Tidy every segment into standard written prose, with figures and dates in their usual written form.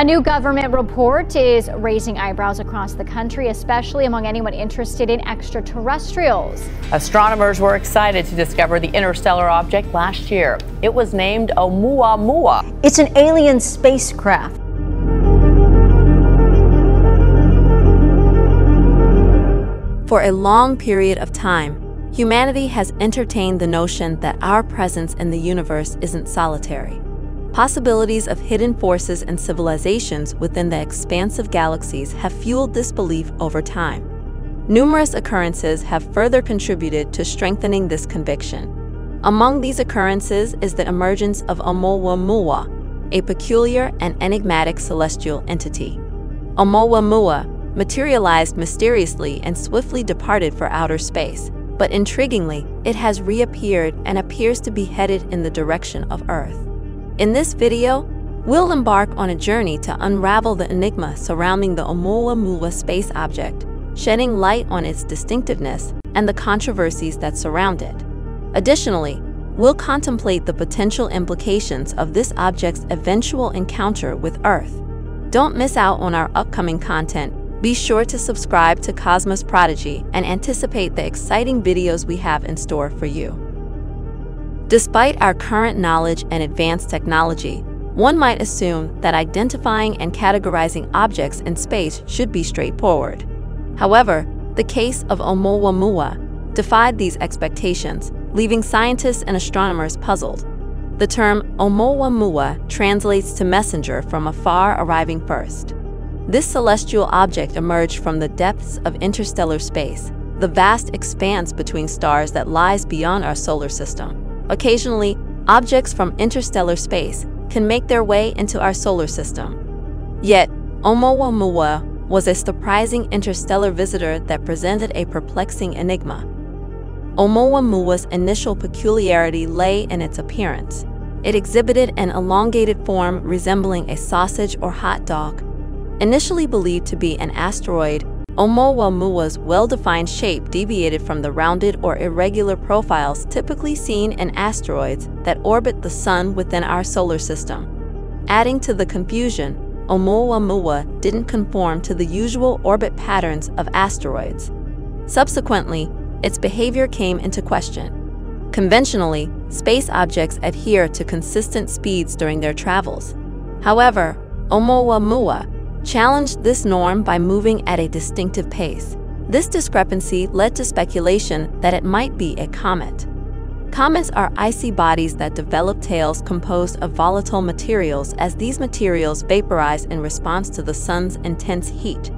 A new government report is raising eyebrows across the country, especially among anyone interested in extraterrestrials. Astronomers were excited to discover the interstellar object last year. It was named Oumuamua. It's an alien spacecraft. For a long period of time, humanity has entertained the notion that our presence in the universe isn't solitary. Possibilities of hidden forces and civilizations within the expanse of galaxies have fueled this belief over time. Numerous occurrences have further contributed to strengthening this conviction. Among these occurrences is the emergence of Oumuamua, a peculiar and enigmatic celestial entity. Oumuamua materialized mysteriously and swiftly departed for outer space, but intriguingly, it has reappeared and appears to be headed in the direction of Earth. In this video, we'll embark on a journey to unravel the enigma surrounding the Oumuamua space object, shedding light on its distinctiveness and the controversies that surround it. Additionally, we'll contemplate the potential implications of this object's eventual encounter with Earth. Don't miss out on our upcoming content. Be sure to subscribe to Cosmos Prodigy and anticipate the exciting videos we have in store for you. Despite our current knowledge and advanced technology, one might assume that identifying and categorizing objects in space should be straightforward. However, the case of Oumuamua defied these expectations, leaving scientists and astronomers puzzled. The term Oumuamua translates to messenger from afar arriving first. This celestial object emerged from the depths of interstellar space, the vast expanse between stars that lies beyond our solar system. Occasionally, objects from interstellar space can make their way into our solar system. Yet, Oumuamua was a surprising interstellar visitor that presented a perplexing enigma. Oumuamua's initial peculiarity lay in its appearance. It exhibited an elongated form resembling a sausage or hot dog. Initially believed to be an asteroid, Oumuamua's well-defined shape deviated from the rounded or irregular profiles typically seen in asteroids that orbit the Sun within our solar system. Adding to the confusion, Oumuamua didn't conform to the usual orbit patterns of asteroids. Subsequently, its behavior came into question. Conventionally, space objects adhere to consistent speeds during their travels. However, Oumuamua challenged this norm by moving at a distinctive pace. This discrepancy led to speculation that it might be a comet. Comets are icy bodies that develop tails composed of volatile materials as these materials vaporize in response to the sun's intense heat.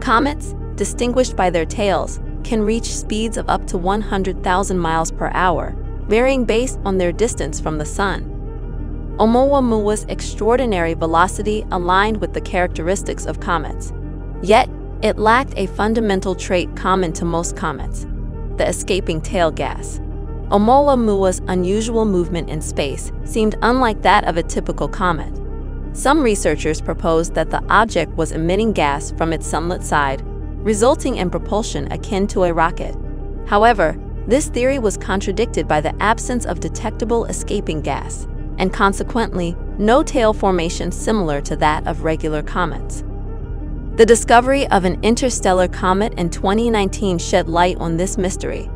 Comets, distinguished by their tails, can reach speeds of up to 100,000 miles per hour, varying based on their distance from the sun. Oumuamua's extraordinary velocity aligned with the characteristics of comets. Yet, it lacked a fundamental trait common to most comets: the escaping tail gas. Oumuamua's unusual movement in space seemed unlike that of a typical comet. Some researchers proposed that the object was emitting gas from its sunlit side, resulting in propulsion akin to a rocket. However, this theory was contradicted by the absence of detectable escaping gas, and consequently, no tail formation similar to that of regular comets. The discovery of an interstellar comet in 2019 shed light on this mystery.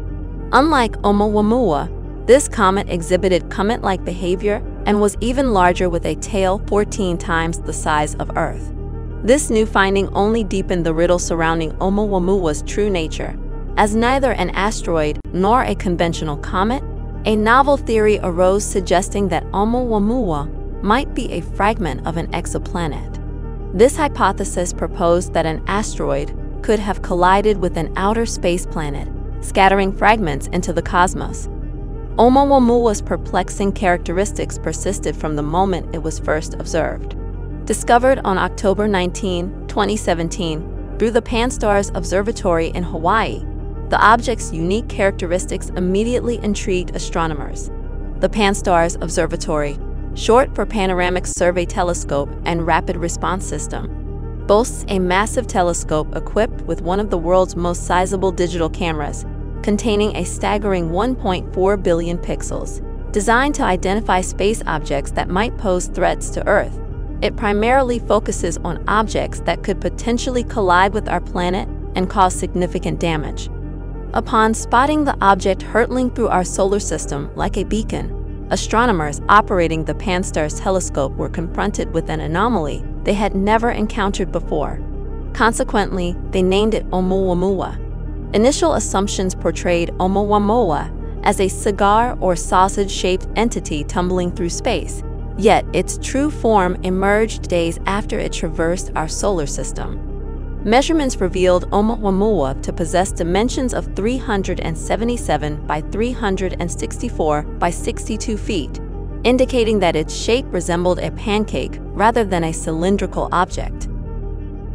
Unlike Oumuamua, this comet exhibited comet-like behavior and was even larger, with a tail 14 times the size of Earth. This new finding only deepened the riddle surrounding Oumuamua's true nature. As neither an asteroid nor a conventional comet, a novel theory arose suggesting that Oumuamua might be a fragment of an exoplanet. This hypothesis proposed that an asteroid could have collided with an outer space planet, scattering fragments into the cosmos. Oumuamua's perplexing characteristics persisted from the moment it was first observed. Discovered on October 19, 2017, through the Pan-STARRS Observatory in Hawaii, the object's unique characteristics immediately intrigued astronomers. The Pan-STARRS Observatory, short for Panoramic Survey Telescope and Rapid Response System, boasts a massive telescope equipped with one of the world's most sizable digital cameras, containing a staggering 1.4 billion pixels, designed to identify space objects that might pose threats to Earth. It primarily focuses on objects that could potentially collide with our planet and cause significant damage. Upon spotting the object hurtling through our solar system like a beacon, astronomers operating the Pan-STARRS telescope were confronted with an anomaly they had never encountered before. Consequently, they named it Oumuamua. Initial assumptions portrayed Oumuamua as a cigar or sausage-shaped entity tumbling through space, yet its true form emerged days after it traversed our solar system. Measurements revealed Oumuamua to possess dimensions of 377 by 364 by 62 feet, indicating that its shape resembled a pancake rather than a cylindrical object.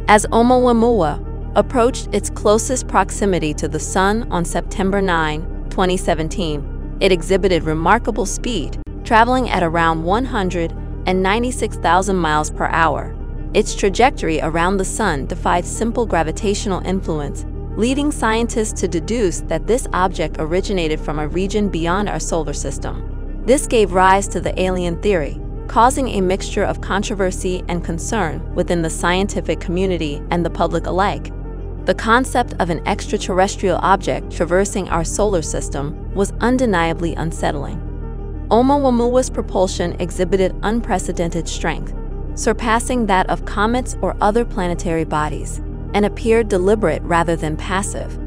As Oumuamua approached its closest proximity to the Sun on September 9, 2017, it exhibited remarkable speed, traveling at around 196,000 miles per hour. Its trajectory around the Sun defied simple gravitational influence, leading scientists to deduce that this object originated from a region beyond our solar system. This gave rise to the alien theory, causing a mixture of controversy and concern within the scientific community and the public alike. The concept of an extraterrestrial object traversing our solar system was undeniably unsettling. Oumuamua's propulsion exhibited unprecedented strength, surpassing that of comets or other planetary bodies, and appeared deliberate rather than passive.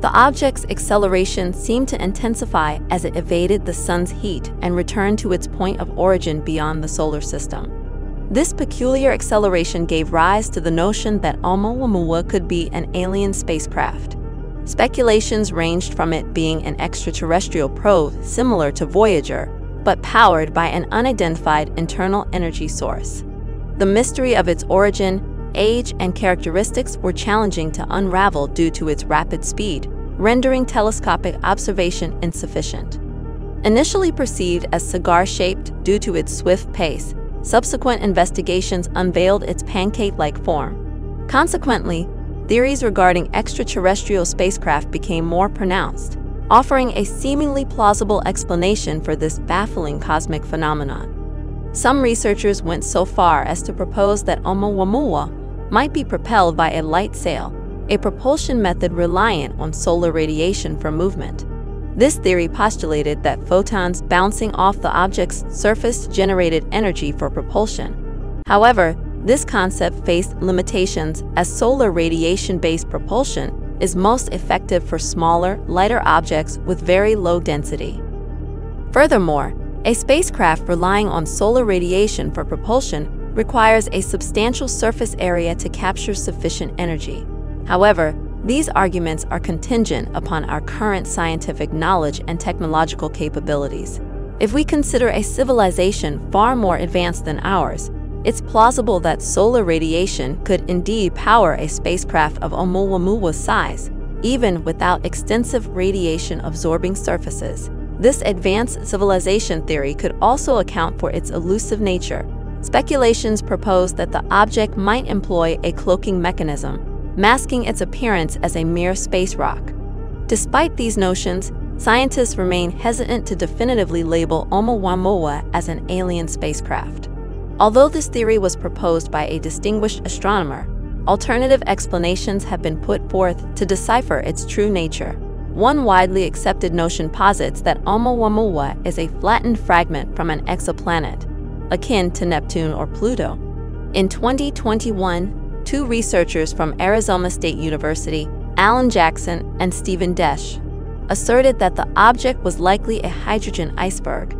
The object's acceleration seemed to intensify as it evaded the Sun's heat and returned to its point of origin beyond the solar system. This peculiar acceleration gave rise to the notion that Oumuamua could be an alien spacecraft. Speculations ranged from it being an extraterrestrial probe similar to Voyager, but powered by an unidentified internal energy source. The mystery of its origin, age, and characteristics were challenging to unravel due to its rapid speed, rendering telescopic observation insufficient. Initially perceived as cigar-shaped due to its swift pace, subsequent investigations unveiled its pancake-like form. Consequently, theories regarding extraterrestrial spacecraft became more pronounced, offering a seemingly plausible explanation for this baffling cosmic phenomenon. Some researchers went so far as to propose that Oumuamua might be propelled by a light sail, a propulsion method reliant on solar radiation for movement. This theory postulated that photons bouncing off the object's surface generated energy for propulsion. However, this concept faced limitations as solar radiation-based propulsion is most effective for smaller, lighter objects with very low density. Furthermore, a spacecraft relying on solar radiation for propulsion requires a substantial surface area to capture sufficient energy. However, these arguments are contingent upon our current scientific knowledge and technological capabilities. If we consider a civilization far more advanced than ours, it's plausible that solar radiation could indeed power a spacecraft of Oumuamua's size, even without extensive radiation-absorbing surfaces. This advanced civilization theory could also account for its elusive nature. Speculations propose that the object might employ a cloaking mechanism, masking its appearance as a mere space rock. Despite these notions, scientists remain hesitant to definitively label Oumuamua as an alien spacecraft. Although this theory was proposed by a distinguished astronomer, alternative explanations have been put forth to decipher its true nature. One widely accepted notion posits that Oumuamua is a flattened fragment from an exoplanet, akin to Neptune or Pluto. In 2021, two researchers from Arizona State University, Alan Jackson and Stephen Desch, asserted that the object was likely a hydrogen iceberg.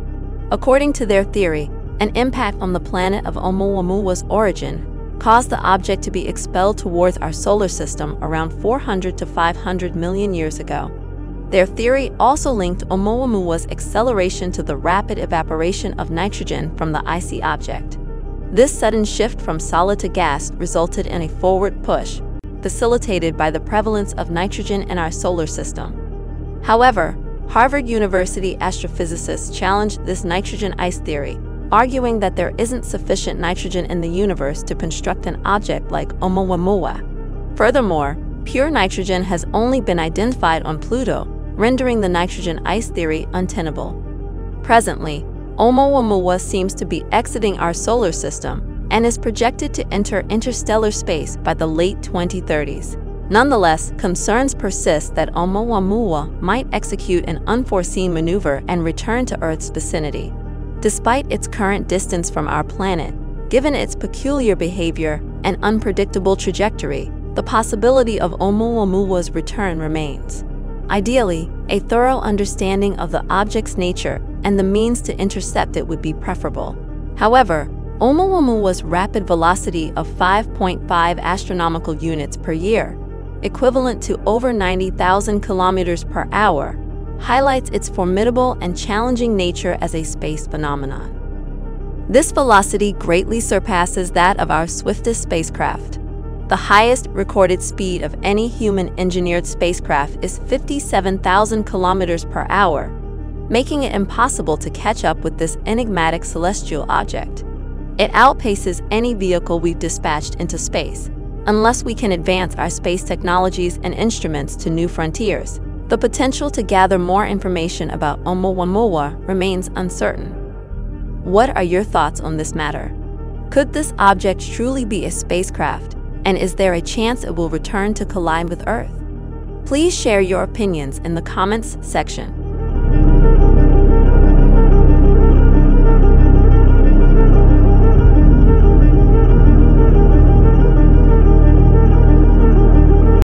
According to their theory, an impact on the planet of Oumuamua's origin caused the object to be expelled towards our solar system around 400 to 500 million years ago. Their theory also linked Oumuamua's acceleration to the rapid evaporation of nitrogen from the icy object. This sudden shift from solid to gas resulted in a forward push, facilitated by the prevalence of nitrogen in our solar system. However, Harvard University astrophysicists challenged this nitrogen ice theory, arguing that there isn't sufficient nitrogen in the universe to construct an object like Oumuamua. Furthermore, pure nitrogen has only been identified on Pluto, rendering the nitrogen ice theory untenable. Presently, Oumuamua seems to be exiting our solar system, and is projected to enter interstellar space by the late 2030s. Nonetheless, concerns persist that Oumuamua might execute an unforeseen maneuver and return to Earth's vicinity. Despite its current distance from our planet, given its peculiar behavior and unpredictable trajectory, the possibility of Oumuamua's return remains. Ideally, a thorough understanding of the object's nature and the means to intercept it would be preferable. However, Oumuamua's rapid velocity of 5.5 astronomical units per year, equivalent to over 90,000 kilometers per hour, highlights its formidable and challenging nature as a space phenomenon. This velocity greatly surpasses that of our swiftest spacecraft. The highest recorded speed of any human-engineered spacecraft is 57,000 kilometers per hour, making it impossible to catch up with this enigmatic celestial object. It outpaces any vehicle we've dispatched into space, unless we can advance our space technologies and instruments to new frontiers. The potential to gather more information about Oumuamua remains uncertain. What are your thoughts on this matter? Could this object truly be a spacecraft? And is there a chance it will return to collide with Earth? Please share your opinions in the comments section.